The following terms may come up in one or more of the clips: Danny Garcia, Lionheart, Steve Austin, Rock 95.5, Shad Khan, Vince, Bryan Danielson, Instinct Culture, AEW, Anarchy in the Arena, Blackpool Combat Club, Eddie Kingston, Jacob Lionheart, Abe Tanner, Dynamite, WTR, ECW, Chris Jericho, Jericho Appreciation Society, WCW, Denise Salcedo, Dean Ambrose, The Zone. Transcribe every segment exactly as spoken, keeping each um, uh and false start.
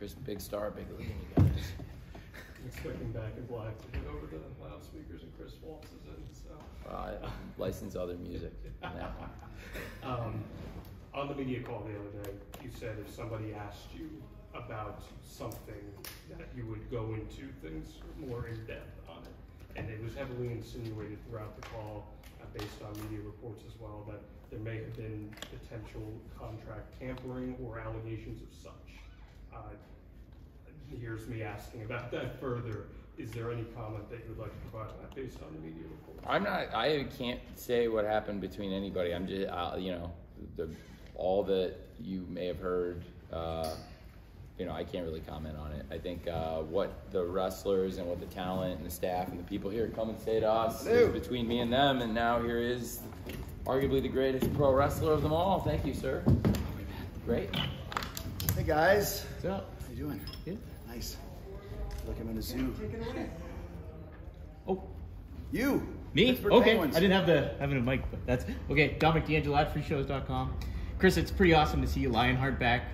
Chris, big star, big league, and you guys. It's clicking back in black to get over the loudspeakers, and Chris Waltz is in, so. Uh, license other music. um, on the media call the other day, you said if somebody asked you about something, that you would go into things more in depth on it. And it was heavily insinuated throughout the call, uh, based on media reports as well, that there may have been potential contract tampering or allegations of such. Uh, here's me asking about that further. Is there any comment that you would like to provide on that based on the media reports? I'm not, I can't say what happened between anybody. I'm just, uh, you know, the, all that you may have heard, uh, you know, I can't really comment on it. I think uh, what the wrestlers and what the talent and the staff and the people here come and say to us is between me and them, and now here is arguably the greatest pro wrestler of them all. Thank you, sir. Great. Hey, guys. What's up? How you doing? Good. Nice. Look, I'm in a zoo. Take it away. Oh. You. Me? Okay. Penguins. I didn't have the having a mic, but that's okay. Dominic D'Angelo at free shows dot com. Chris, it's pretty awesome to see Lionheart back.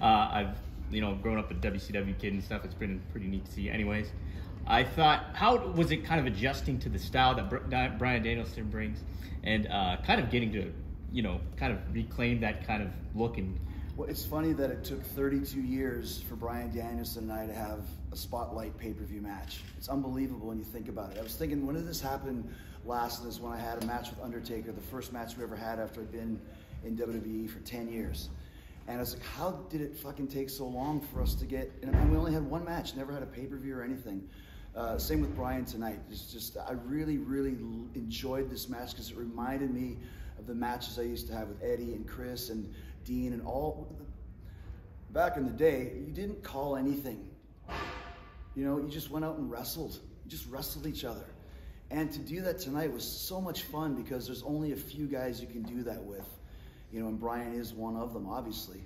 Uh, I've You know, growing up a W C W kid and stuff, it's been pretty neat to see. Anyways, I thought, how was it kind of adjusting to the style that Br- Bryan Danielson brings, and uh, kind of getting to, you know, kind of reclaim that kind of look? And well, it's funny that it took thirty-two years for Bryan Danielson and I to have a spotlight pay-per-view match. It's unbelievable when you think about it. I was thinking, when did this happen last? This when I had a match with Undertaker, the first match we ever had after I'd been in W W E for ten years. And I was like, how did it fucking take so long for us to get, and we only had one match, never had a pay-per-view or anything. Uh, same with Bryan tonight. It's just, I really, really enjoyed this match because it reminded me of the matches I used to have with Eddie and Chris and Dean and all. Back in the day, you didn't call anything. You know, you just went out and wrestled. You just wrestled each other. And to do that tonight was so much fun because there's only a few guys you can do that with. You know, and Bryan is one of them, obviously.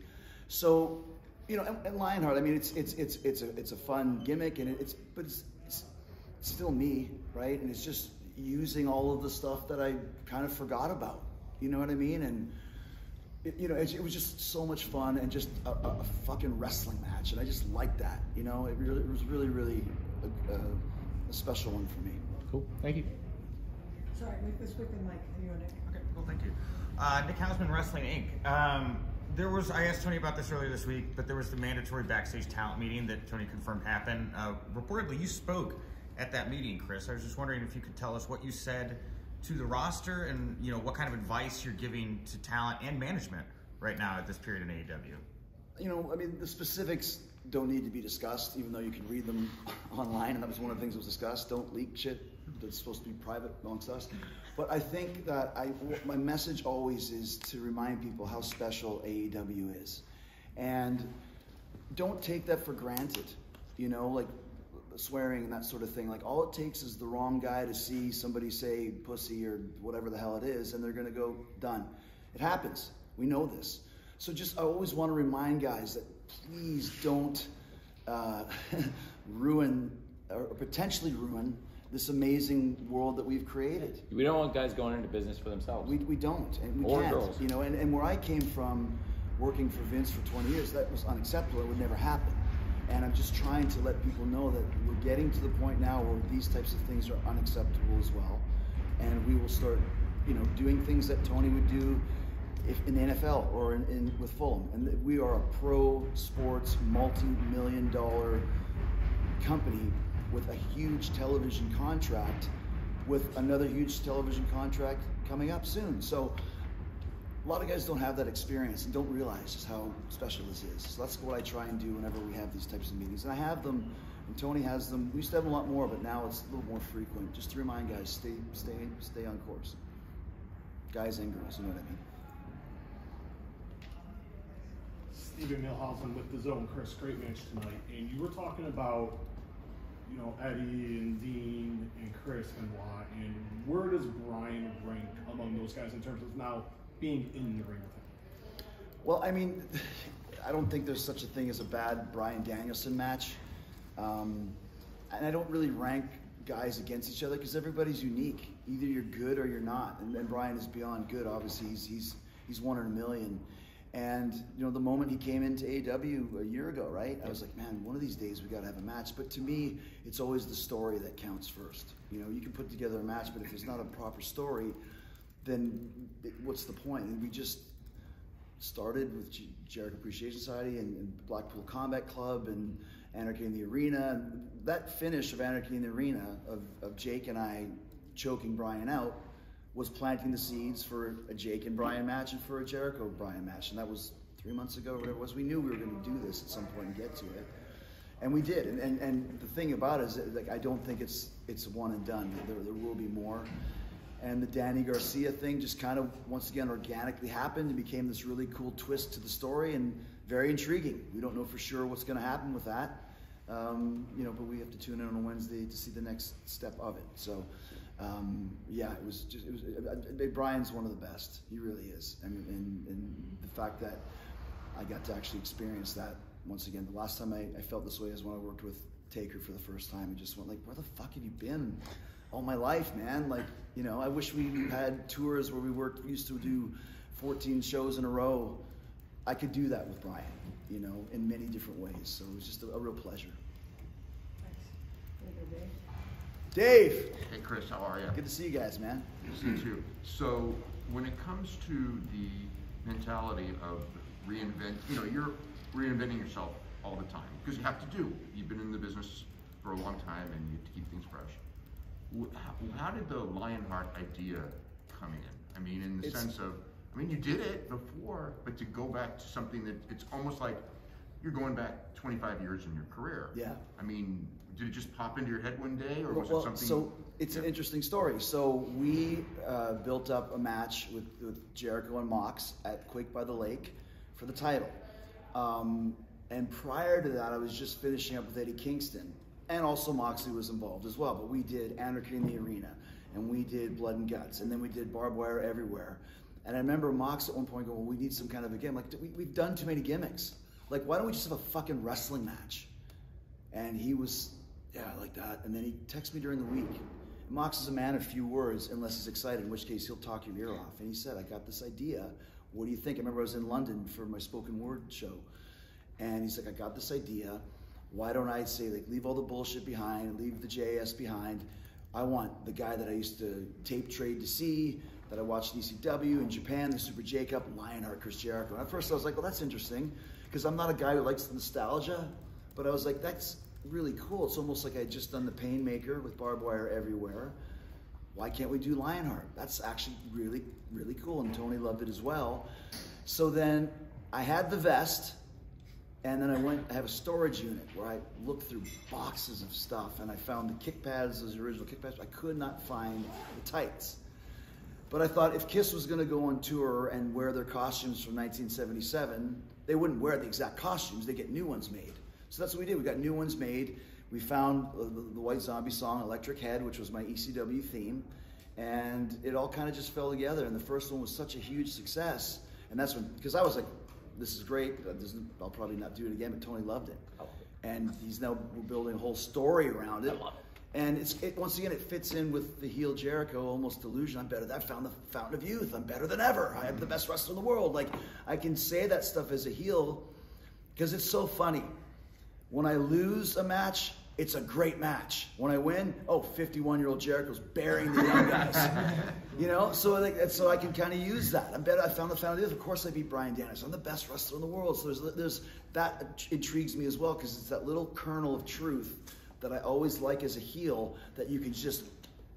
So, you know, and, and Lionheart. I mean, it's it's it's it's a it's a fun gimmick, and it, it's but it's, it's it's still me, right? And it's just using all of the stuff that I kind of forgot about. You know what I mean? And it, you know, it, it was just so much fun, and just a, a fucking wrestling match, and I just liked that. You know, it really it was really really a, a, a special one for me. Cool. Thank you. Sorry, make this quick and Mike, you on it. Okay, cool, thank you. Uh, Nick Housman, Wrestling Incorporated. Um, there was, I asked Tony about this earlier this week, but there was the mandatory backstage talent meeting that Tony confirmed happened. Uh, reportedly, you spoke at that meeting, Chris. I was just wondering if you could tell us what you said to the roster and, you know, what kind of advice you're giving to talent and management right now at this period in A E W. You know, I mean, the specifics don't need to be discussed, even though you can read them online, and that was one of the things that was discussed. Don't leak shit that's supposed to be private amongst us. But I think that I, my message always is to remind people how special A E W is. And don't take that for granted, you know, like swearing and that sort of thing. Like, all it takes is the wrong guy to see somebody say pussy or whatever the hell it is, and they're gonna go, done. It happens, we know this. So just, I always wanna remind guys that please don't uh, ruin or potentially ruin this amazing world that we've created. We don't want guys going into business for themselves. We, we don't, and we or can't. Girls. You know, and, and where I came from, working for Vince for twenty years, that was unacceptable. It would never happen. And I'm just trying to let people know that we're getting to the point now where these types of things are unacceptable as well. And we will start, you know, doing things that Tony would do if in the N F L or in, in with Fulham. And we are a pro sports, multi-million dollar company with a huge television contract, with another huge television contract coming up soon. So a lot of guys don't have that experience and don't realize just how special this is. So that's what I try and do whenever we have these types of meetings. And I have them, and Tony has them. We used to have a lot more, but now it's a little more frequent, just to remind guys, stay stay, stay on course. Guys and girls, you know what I mean? Steven Milhausen with The Zone. Chris, great match tonight. And you were talking about, you know, Eddie and Dean and Chris and Watt, and where does Bryan rank among those guys in terms of now being in the ring with him? Well, I mean, I don't think there's such a thing as a bad Bryan Danielson match. Um, and I don't really rank guys against each other because everybody's unique. Either you're good or you're not. And, and Bryan is beyond good, obviously. He's, he's, he's one in a million. And, you know, the moment he came into A E W a year ago, right? I was like, man, one of these days we got to have a match. But to me, it's always the story that counts first. You know, you can put together a match, but if there's not a proper story, then it, what's the point? And we just started with G- Jericho Appreciation Society and, and Blackpool Combat Club and Anarchy in the Arena. And that finish of Anarchy in the Arena, of, of Jake and I choking Bryan out, was planting the seeds for a Jake and Bryan match and for a Jericho Bryan match. And that was three months ago, whatever it was. We knew we were gonna do this at some point and get to it. And we did. And and, and the thing about it is that, like, I don't think it's it's one and done. There, there will be more. And the Danny Garcia thing just kind of, once again, organically happened and became this really cool twist to the story and very intriguing. We don't know for sure what's gonna happen with that. Um, you know, but we have to tune in on Wednesday to see the next step of it. So, um, yeah, it was just, it was, uh, Bryan's one of the best. He really is. I mean, and, and the fact that I got to actually experience that once again. The last time I, I felt this way is when I worked with Taker for the first time. And just went like, where the fuck have you been all my life, man? Like, you know, I wish we had tours where we worked, used to do fourteen shows in a row. I could do that with Bryan, you know, in many different ways. So it was just a, a real pleasure. Thanks. Dave. Hey, Chris, how are you? Good to see you guys, man. Good to see you too. So when it comes to the mentality of reinvent, you know, you're reinventing yourself all the time because you have to do. You've been in the business for a long time and you have to keep things fresh. How, how did the Lionheart idea come in? I mean, in the it's, sense of, I mean, you did it before, but to go back to something that it's almost like you're going back twenty-five years in your career. Yeah. I mean, did it just pop into your head one day, or well, was it something? So it's yeah. an interesting story. So we uh, built up a match with, with Jericho and Mox at Quake by the Lake for the title. Um, and prior to that, I was just finishing up with Eddie Kingston, and also Moxley was involved as well. But we did Anarchy in the Arena, and we did Blood and Guts, and then we did Barbed Wire Everywhere. And I remember Mox at one point going, well, we need some kind of a gimmick. Like, we, we've done too many gimmicks. Like, why don't we just have a fucking wrestling match? And he was, yeah, like that. And then he texted me during the week. Mox is a man of few words, unless he's excited, in which case he'll talk your ear off. And he said, I got this idea. What do you think? I remember I was in London for my spoken word show. And he's like, I got this idea. Why don't I say, like, leave all the bullshit behind, leave the J S behind. I want the guy that I used to tape trade to see, that I watched E C W in Japan, the Super Jacob, Lionheart, Chris Jericho. And at first I was like, well, that's interesting, because I'm not a guy who likes the nostalgia, but I was like, that's really cool. It's almost like I had just done the Painmaker with Barbed Wire Everywhere. Why can't we do Lionheart? That's actually really, really cool, and Tony loved it as well. So then I had the vest, and then I went, I have a storage unit where I looked through boxes of stuff, and I found the kick pads, those original kick pads, but I could not find the tights. But I thought if Kiss was gonna go on tour and wear their costumes from nineteen seventy-seven, they wouldn't wear the exact costumes, they get new ones made. So that's what we did, we got new ones made. We found the, the White Zombie song, Electric Head, which was my E C W theme, and it all kind of just fell together, and the first one was such a huge success, and that's when, because I was like, this is great, I'll probably not do it again, but Tony loved it. And he's now building a whole story around it. I love it. And it's, it, once again, it fits in with the heel Jericho, almost delusion. I'm better than I found the fountain of youth. I'm better than ever. I am the best wrestler in the world. Like, I can say that stuff as a heel because it's so funny. When I lose a match, it's a great match. When I win, oh, fifty-one-year-old Jericho's burying the young guys. You know, so, like, so I can kind of use that. I'm better. I found the fountain of youth. Of course I beat Bryan Danielson. I'm the best wrestler in the world. So there's, there's that intrigues me as well because it's that little kernel of truth that I always like as a heel that you can just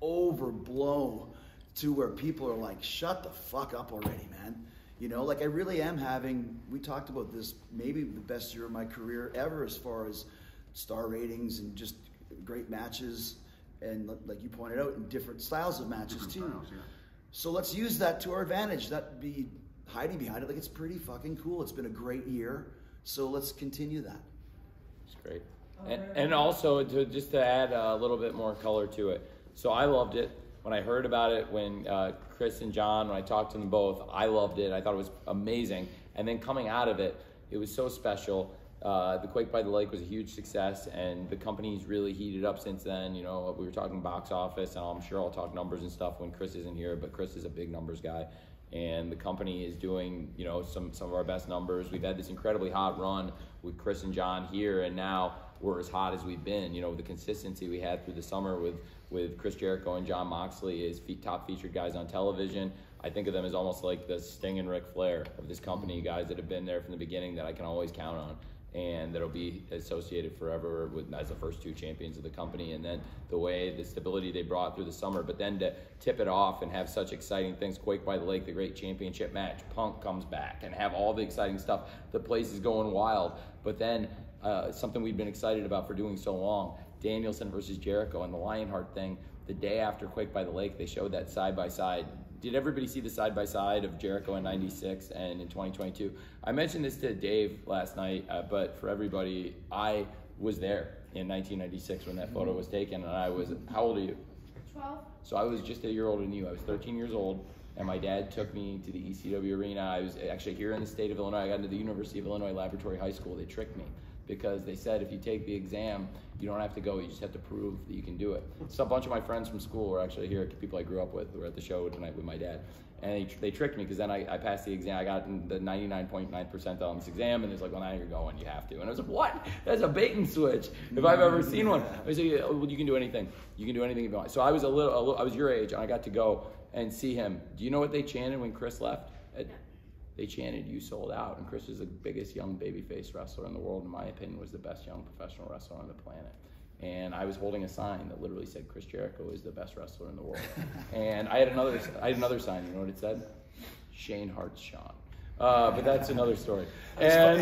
overblow to where people are like, shut the fuck up already, man. You know, like I really am having, we talked about this, maybe the best year of my career ever as far as star ratings and just great matches. And like you pointed out, in different styles of matches different too. Styles, yeah. So let's use that to our advantage, not be hiding behind it. Like, it's pretty fucking cool. It's been a great year. So let's continue that. It's great. And, and also, to, just to add a little bit more color to it. So I loved it. When I heard about it, when uh, Chris and John, when I talked to them both, I loved it. I thought it was amazing. And then coming out of it, it was so special. Uh, the Quake by the Lake was a huge success, and the company's really heated up since then. You know, we were talking box office, and I'm sure I'll talk numbers and stuff when Chris isn't here, but Chris is a big numbers guy. and the company is doing, you know, some some of our best numbers. We've had this incredibly hot run with Chris and John here, and now we're as hot as we've been. You know, the consistency we had through the summer with with Chris Jericho and Jon Moxley as top featured guys on television. I think of them as almost like the Sting and Ric Flair of this company, guys that have been there from the beginning that I can always count on, and that'll be associated forever with as the first two champions of the company. And then the way, the stability they brought through the summer, but then to tip it off and have such exciting things, Quake by the Lake, the great championship match, Punk comes back, and have all the exciting stuff. The place is going wild. But then uh, something we've been excited about for doing so long, Danielson versus Jericho and the Lionheart thing, the day after Quake by the Lake, they showed that side-by-side. Did everybody see the side-by-side of Jericho in ninety-six and in twenty twenty-two? I mentioned this to Dave last night, uh, but for everybody, I was there in nineteen ninety-six when that photo was taken, and I was, how old are you? twelve. So I was just a year older than you. I was thirteen years old, and my dad took me to the E C W arena. I was actually here in the state of Illinois. I got into the University of Illinois Laboratory High School. They tricked me, because they said if you take the exam, you don't have to go, you just have to prove that you can do it. So a bunch of my friends from school were actually here, people I grew up with who were at the show tonight with my dad. And they, they tricked me, because then I, I passed the exam, I got in the ninety-nine point nine percentile on this exam, and it's like, well, now you're going, you have to. And I was like, what? That's a bait and switch, if I've ever seen one. I was like, oh, well, you can do anything. You can do anything if you want. So I was a little, a little, I was your age, and I got to go and see him. Do you know what they chanted when Chris left? At, They chanted, "You sold out." And Chris is the biggest young babyface wrestler in the world, in my opinion, was the best young professional wrestler on the planet. And I was holding a sign that literally said, "Chris Jericho is the best wrestler in the world." And I had another, I had another sign. You know what it said? "Shane Hart's Shawn." Uh, but that's another story. And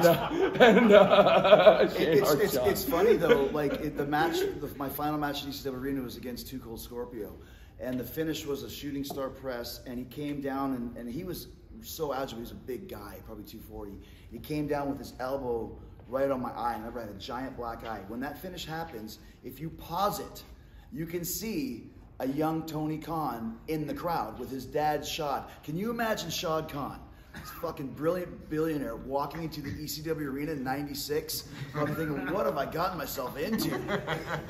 it's funny though. Like it, the match, the, my final match in E C W Arena was against Too Cold Scorpio, and the finish was a shooting star press. And he came down, and, and he was so agile. He was a big guy, probably two forty. He came down with his elbow right on my eye, and I had a giant black eye. When that finish happens, if you pause it, you can see a young Tony Khan in the crowd with his dad, Shad. Can you imagine Shad Khan, this fucking brilliant billionaire, walking into the E C W arena in ninety-six? I'm thinking, what have I gotten myself into?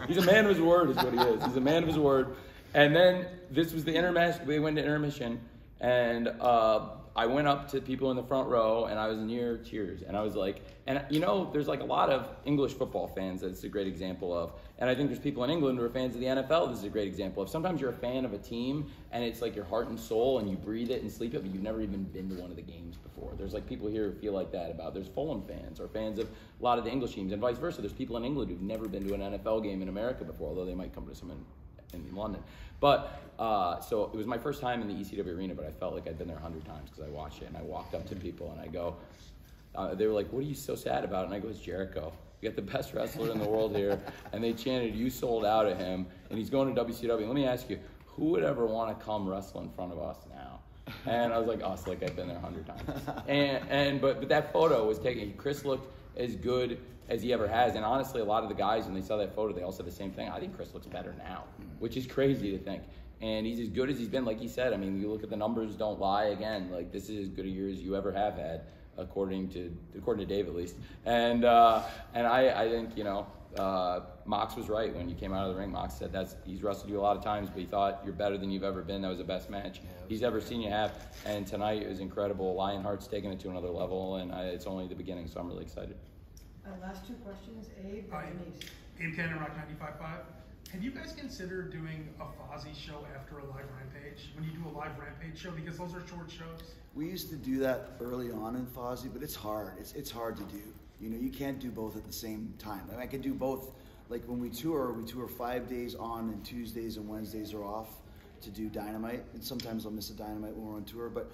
He's a man of his word, is what he is. He's a man of his word. And then this was the intermission. We went to intermission, and uh, I went up to people in the front row, and I was near tears, and I was like, and you know, there's like a lot of English football fans that it's a great example of, and I think there's people in England who are fans of the N F L this is a great example of. Sometimes you're a fan of a team, and it's like your heart and soul, and you breathe it and sleep it, but you've never even been to one of the games before. There's like people here who feel like that about, there's Fulham fans, or fans of a lot of the English teams, and vice versa. There's people in England who've never been to an N F L game in America before, although they might come to some in, in London. But, uh, so it was my first time in the E C W arena, but I felt like I'd been there a hundred times because I watched it, and I walked up to people and I go, uh, they were like, "What are you so sad about?" And I go, "It's Jericho. We got the best wrestler in the world here." And they chanted, "You sold out" at him, and he's going to W C W. Let me ask you, who would ever want to come wrestle in front of us now? And I was like, us, like I've been there a hundred times. And, and, but, but that photo was taken, Chris looked as good as he ever has. And honestly, a lot of the guys, when they saw that photo, they all said the same thing. I think Chris looks better now, which is crazy to think. And he's as good as he's been, like he said. I mean, you look at the numbers, don't lie. Again, like this is as good a year as you ever have had, according to according to Dave at least. And uh, and I, I think, you know, uh, Mox was right when you came out of the ring. Mox said that's he's wrestled you a lot of times, but he thought you're better than you've ever been. That was the best match yeah, he's ever seen you have. And tonight it was incredible. Lionheart's taking it to another level, and I, it's only the beginning, so I'm really excited. Uh, last two questions, Abe and Denise. Abe Tanner, Rock ninety-five point five. Have you guys considered doing a Fozzy show after a live Rampage? When you do a live Rampage show, because those are short shows. We used to do that early on in Fozzy, but it's hard. It's it's hard to do. You know, you can't do both at the same time. I mean, I could do both. Like when we tour, we tour five days on, and Tuesdays and Wednesdays are off to do Dynamite. And sometimes I'll miss a Dynamite when we're on tour, but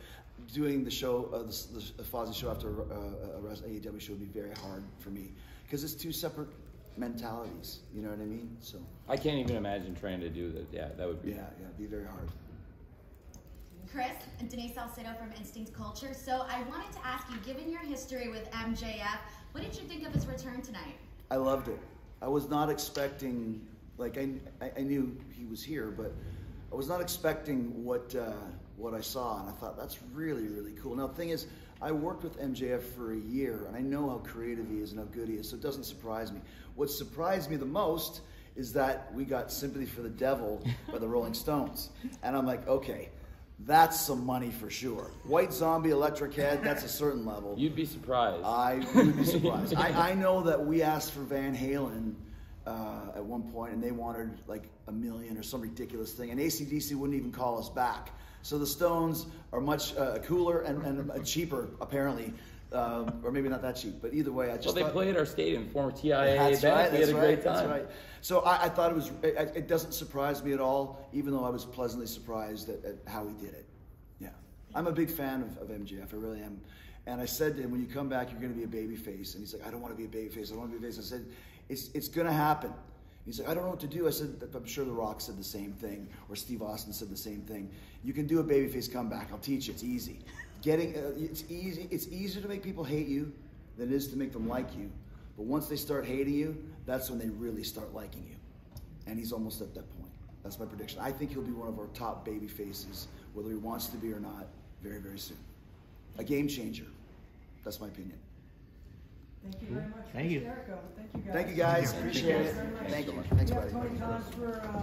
doing the show, uh, the, the Fozzy show after uh, a A E W show would be very hard for me, because it's two separate mentalities. You know what I mean? So I can't even imagine trying to do that. Yeah, that would be. Yeah, yeah, it'd be very hard. Chris, Denise Salcedo from Instinct Culture. So I wanted to ask you, given your history with M J F, what did you think of his return tonight? I loved it. I was not expecting. Like I, I knew he was here, but I was not expecting what. Uh, what I saw, and I thought, that's really, really cool. Now, the thing is, I worked with M J F for a year, and I know how creative he is and how good he is, so it doesn't surprise me. What surprised me the most is that we got Sympathy for the Devil by the Rolling Stones. And I'm like, okay, That's some money for sure. White Zombie, Electric Head, that's a certain level. You'd be surprised. I would be surprised. I, I know that we asked for Van Halen uh, at one point, and they wanted like a million or some ridiculous thing, and A C D C wouldn't even call us back. So the Stones are much uh, cooler and, and cheaper, apparently. Um, or maybe not that cheap, but either way, I just well, they played at our stadium, former T I A event. That's right, we had a great time. That's right. So I, I thought it was, it, it doesn't surprise me at all, even though I was pleasantly surprised at, at how he did it. Yeah. I'm a big fan of, of M J F, I really am. And I said to him, when you come back, you're going to be a baby face. And he's like, I don't want to be a baby face. I don't want to be a baby face. I said, it's, it's going to happen. He's like, I don't know what to do. I said, I'm sure The Rock said the same thing, or Steve Austin said the same thing. You can do a babyface comeback. I'll teach you. It's easy. Getting, uh, it's easy. It's easier to make people hate you than it is to make them like you. But once they start hating you, that's when they really start liking you. And he's almost at that point. That's my prediction. I think he'll be one of our top babyfaces, whether he wants to be or not, very, very soon. A game changer. That's my opinion. Thank you very much, Chris Jericho. Thank you guys. Thank you guys. Appreciate it. Thank you. Thanks, buddy. Tony Khan for.